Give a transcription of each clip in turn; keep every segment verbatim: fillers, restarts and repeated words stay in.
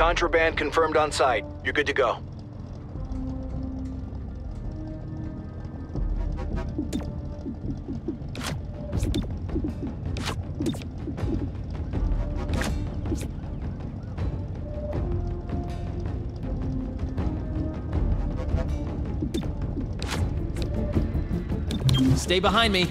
Contraband confirmed on site. You're good to go. Stay behind me.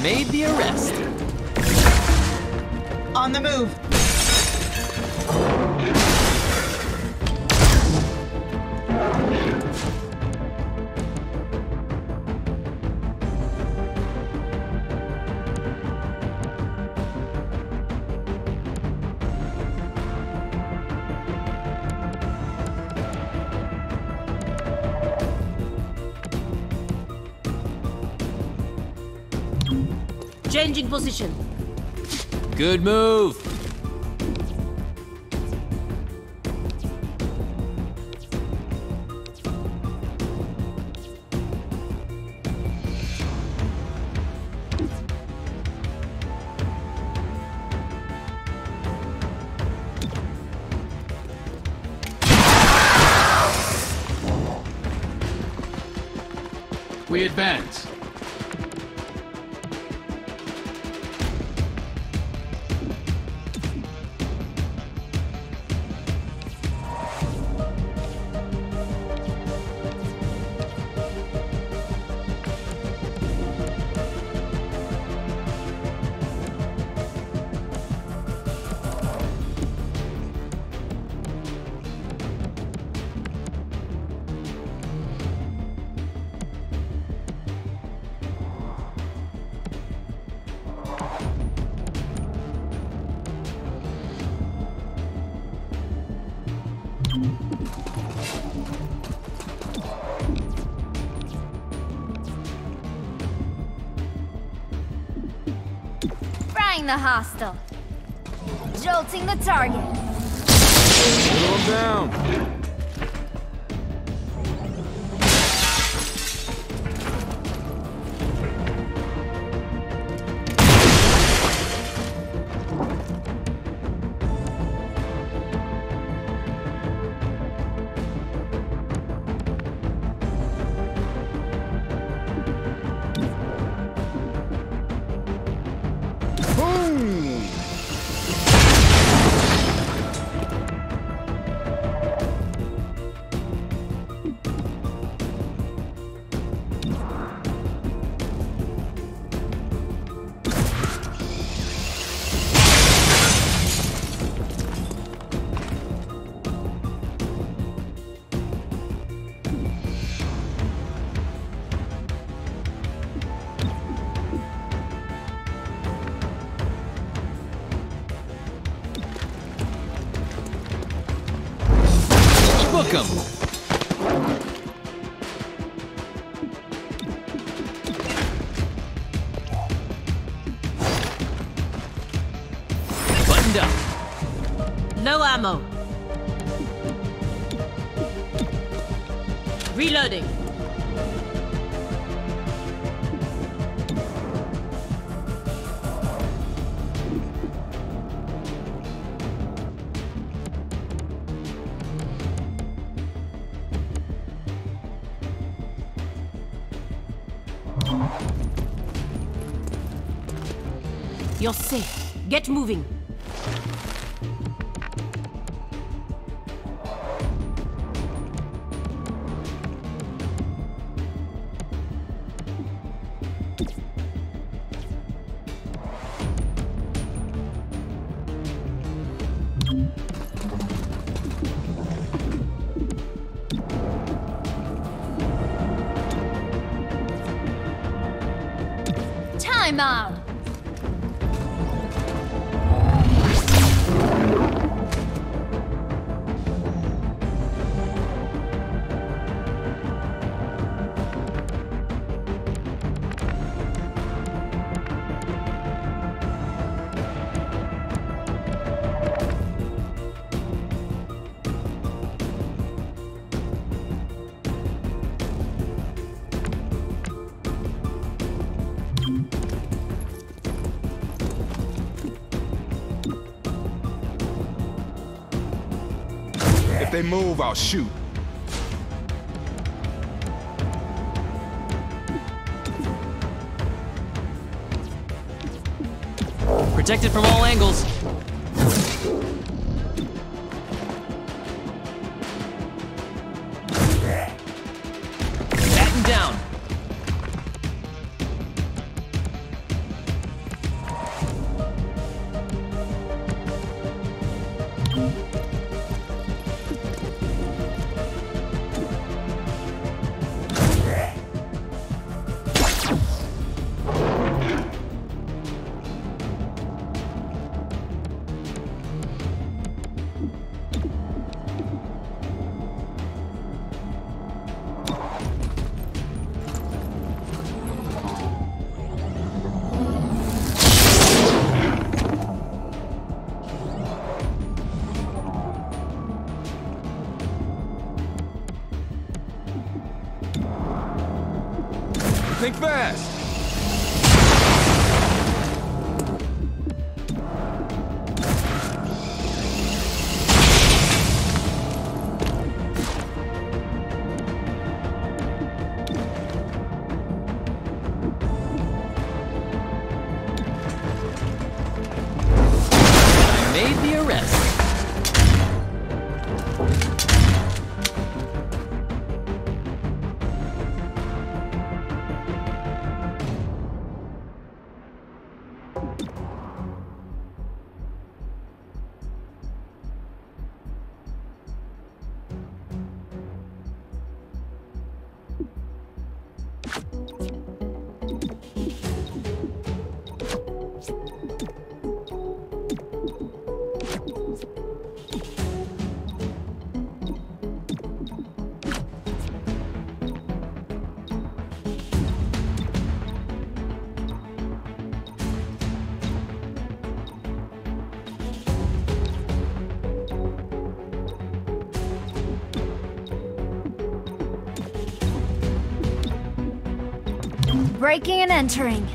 Made the arrest. On the move. Changing position. Good move. We advance. The hostile, jolting the target. Slow down. Welcome. Buttoned up. No ammo. Reloading. You're safe. Get moving. Time out. If they move, I'll shoot. Protected from all angles. Batten down. Think fast! I made the arrest. Breaking and entering.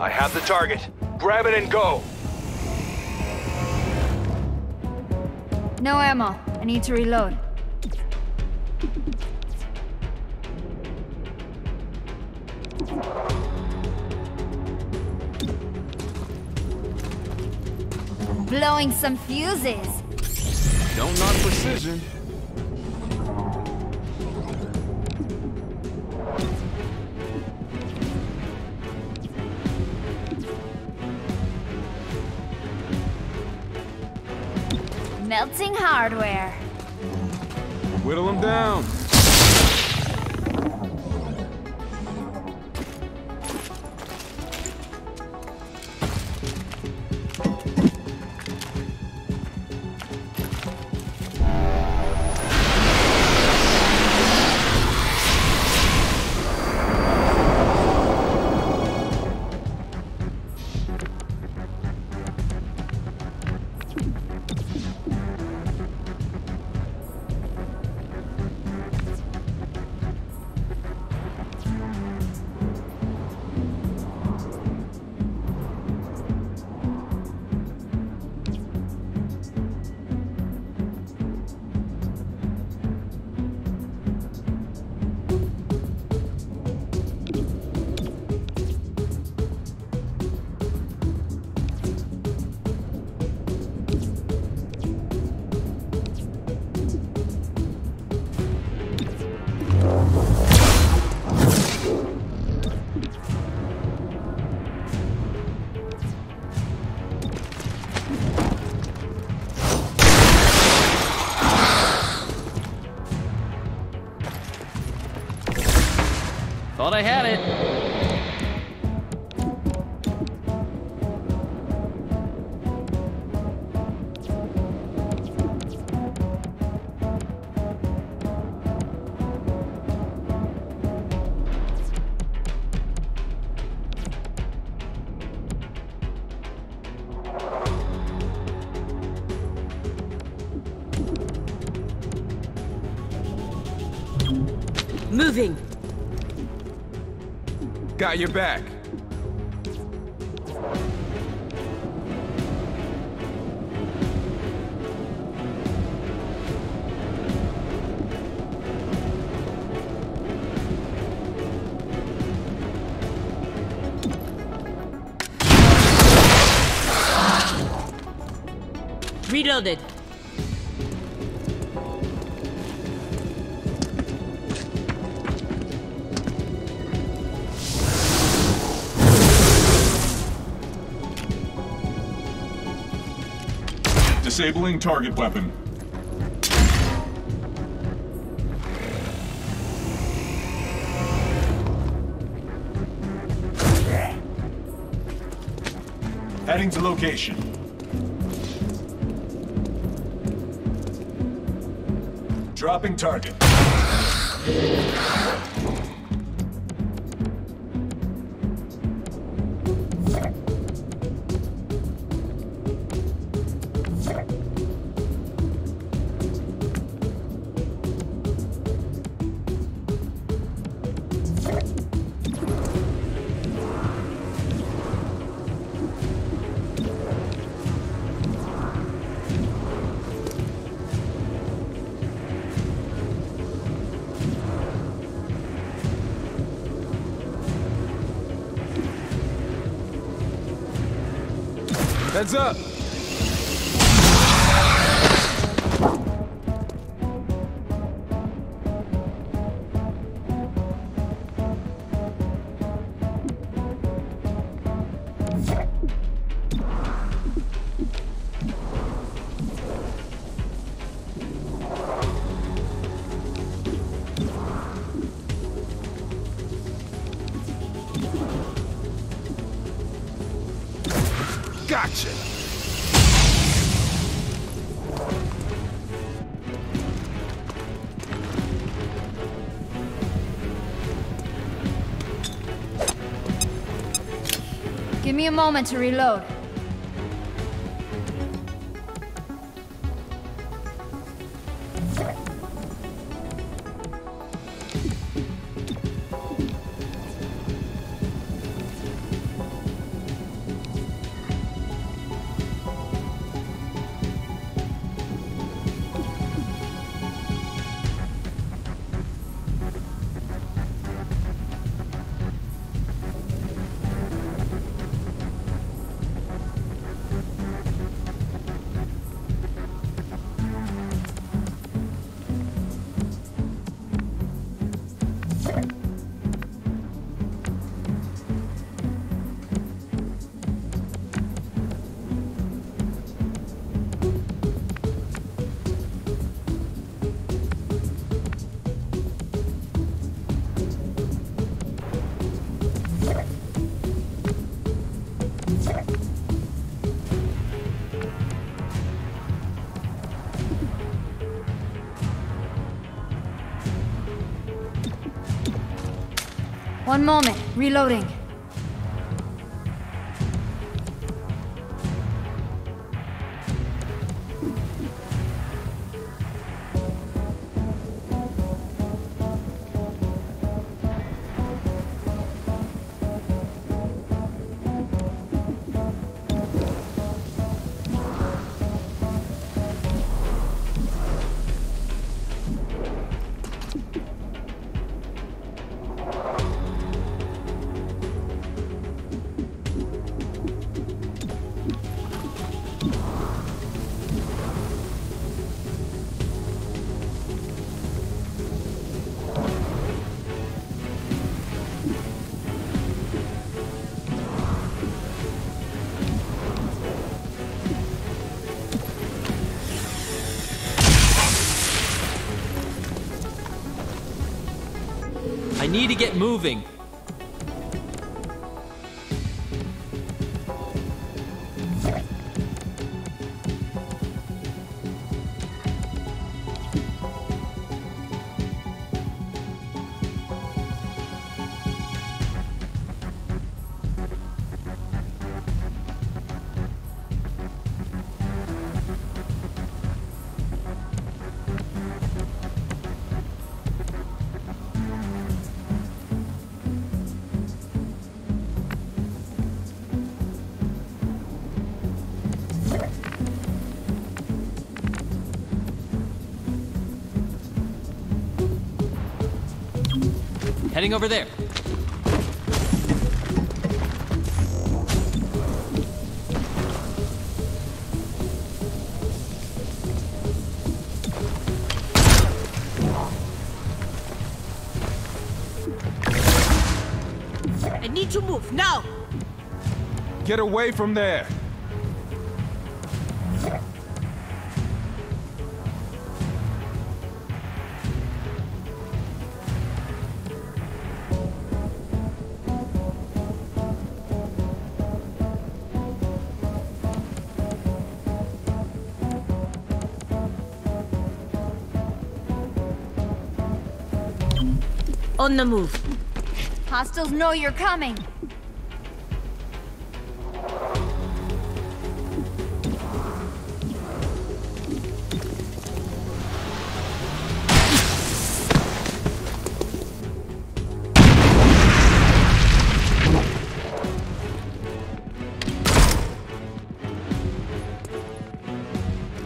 I have the target. Grab it and go. No ammo. I need to reload. Blowing some fuses. Don't knock precision. Melting hardware. Whittle them down. Thought I had it. Moving. Got your back. Reloaded. Disabling target weapon. Heading to location. Dropping target. Heads up! Gotcha! Give me a moment to reload. One moment, reloading. I need to get moving. Heading over there. I need to move now. Get away from there. On the move. Hostiles know you're coming.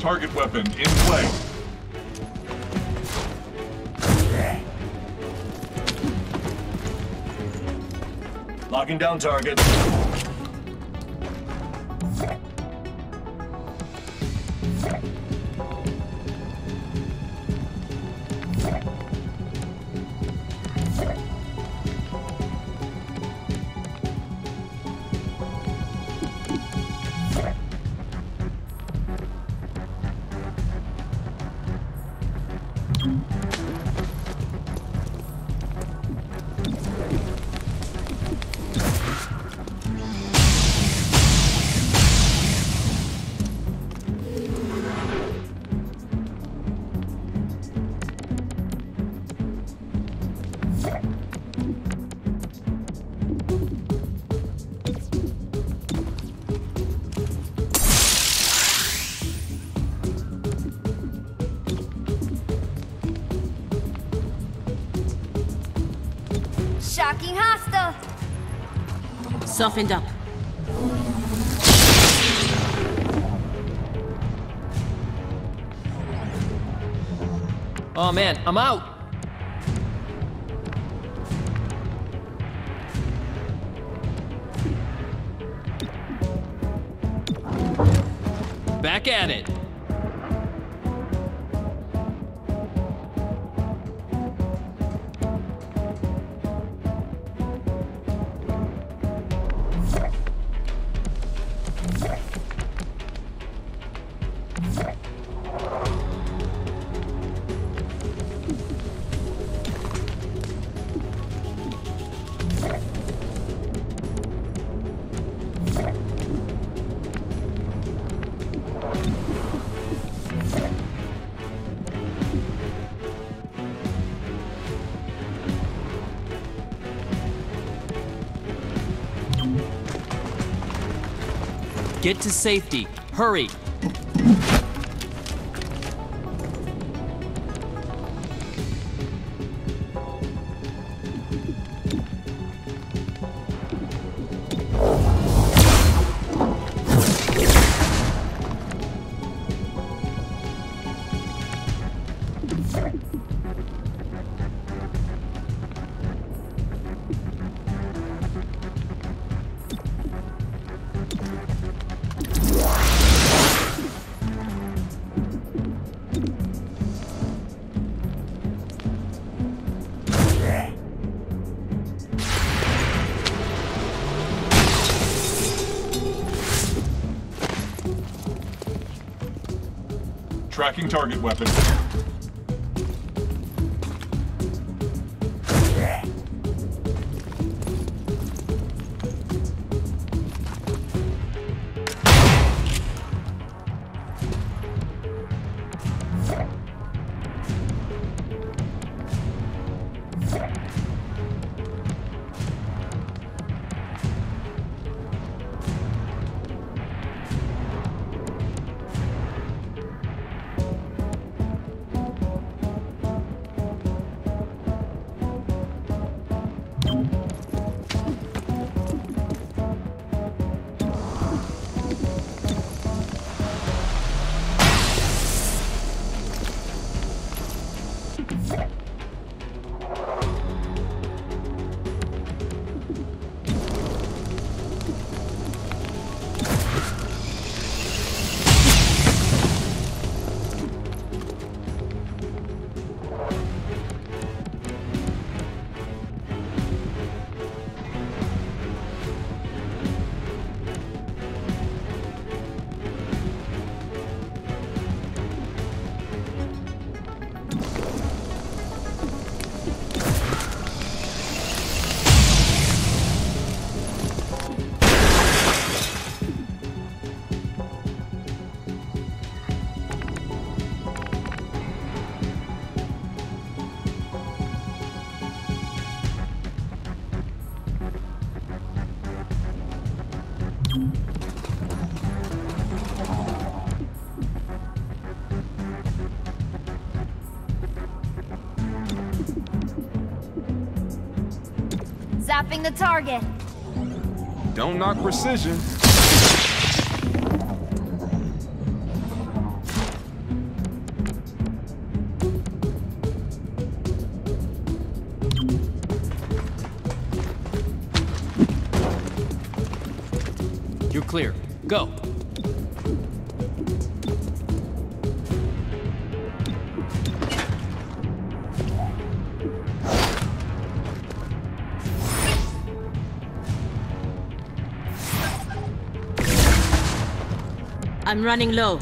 Target weapon in play. Locking down target. Shocking hostile! Softened up. Oh man, I'm out! Back at it! Get to safety. Hurry. Tracking target weapon. Zapping the target. Don't knock precision. You're clear. Go. I'm running low.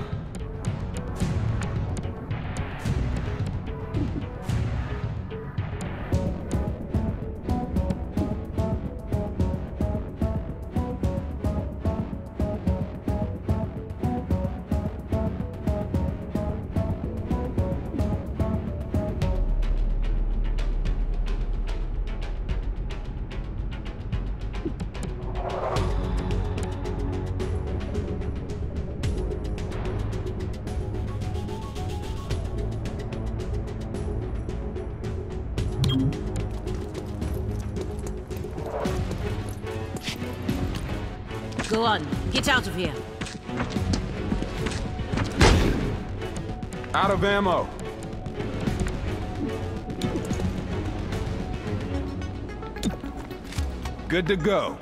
Go on, get out of here. Out of ammo. Good to go.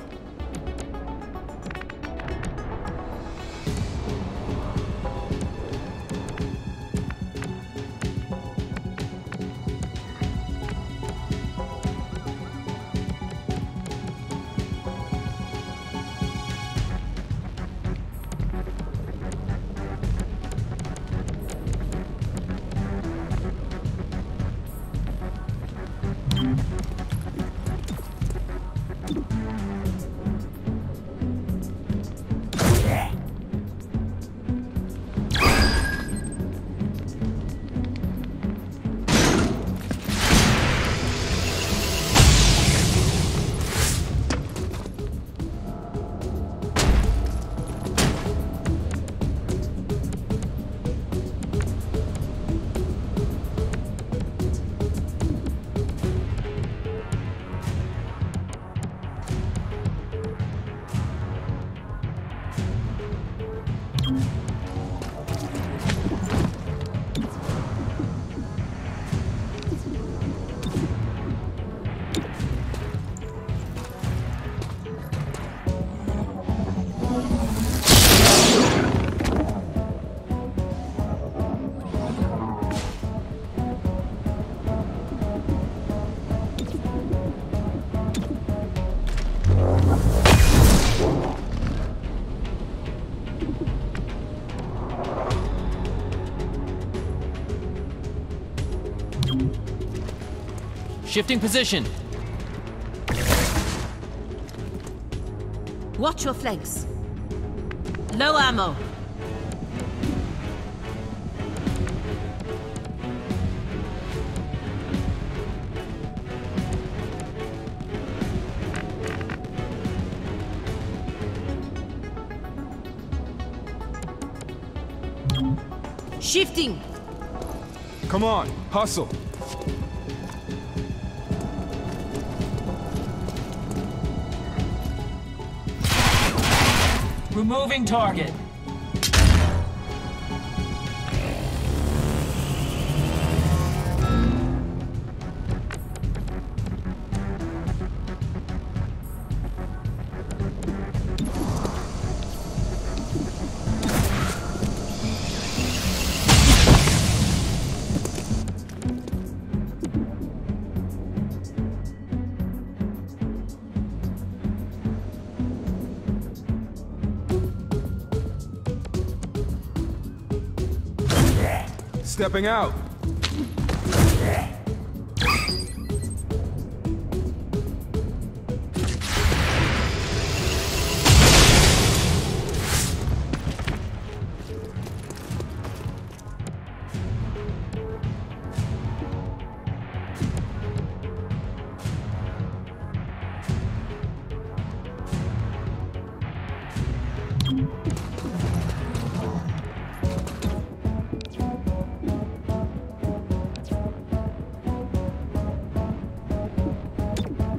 Shifting position. Watch your flanks. Low ammo. Shifting. Come on, hustle. Removing target. Stepping out.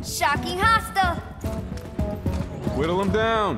Shocking hostile. Whittle him down.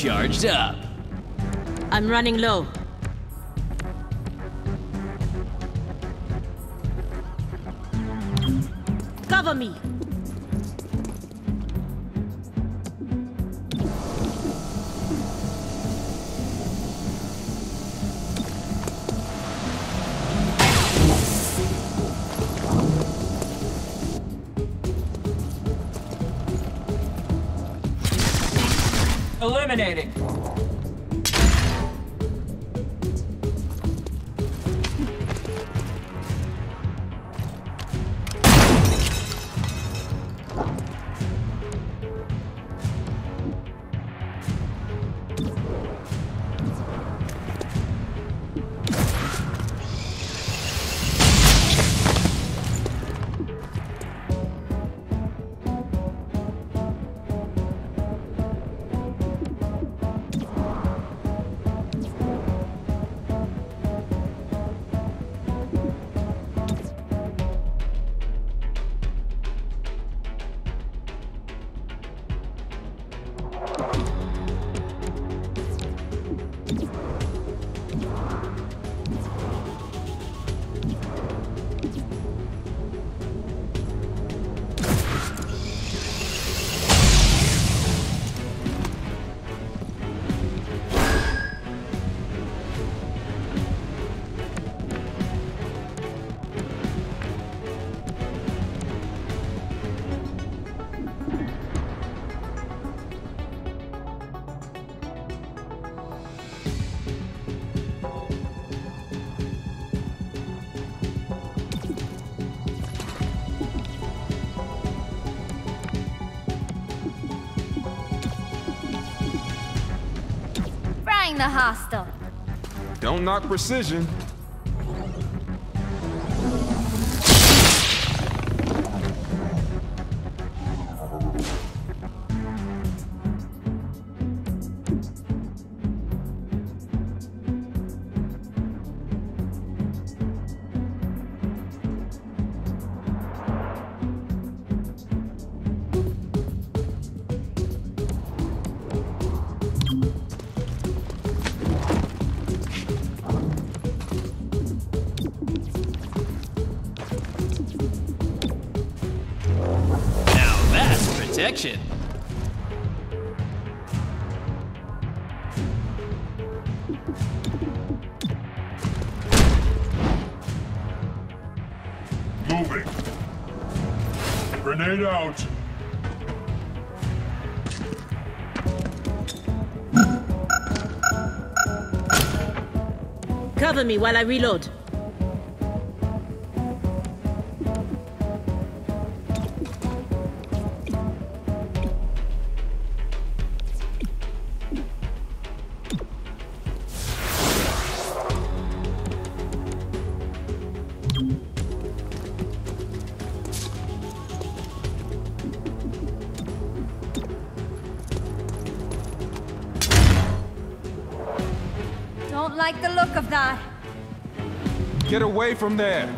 Charged up. I'm running low. Cover me. Eliminating. the hostel. Don't knock precision. Protection. Moving. Grenade out. Cover me while I reload. Like the look of that. Get away from there.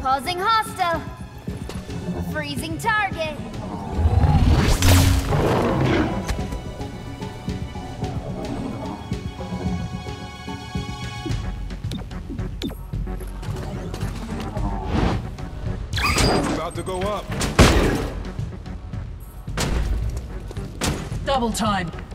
Pausing hostile. Freezing target. To go up. Double time.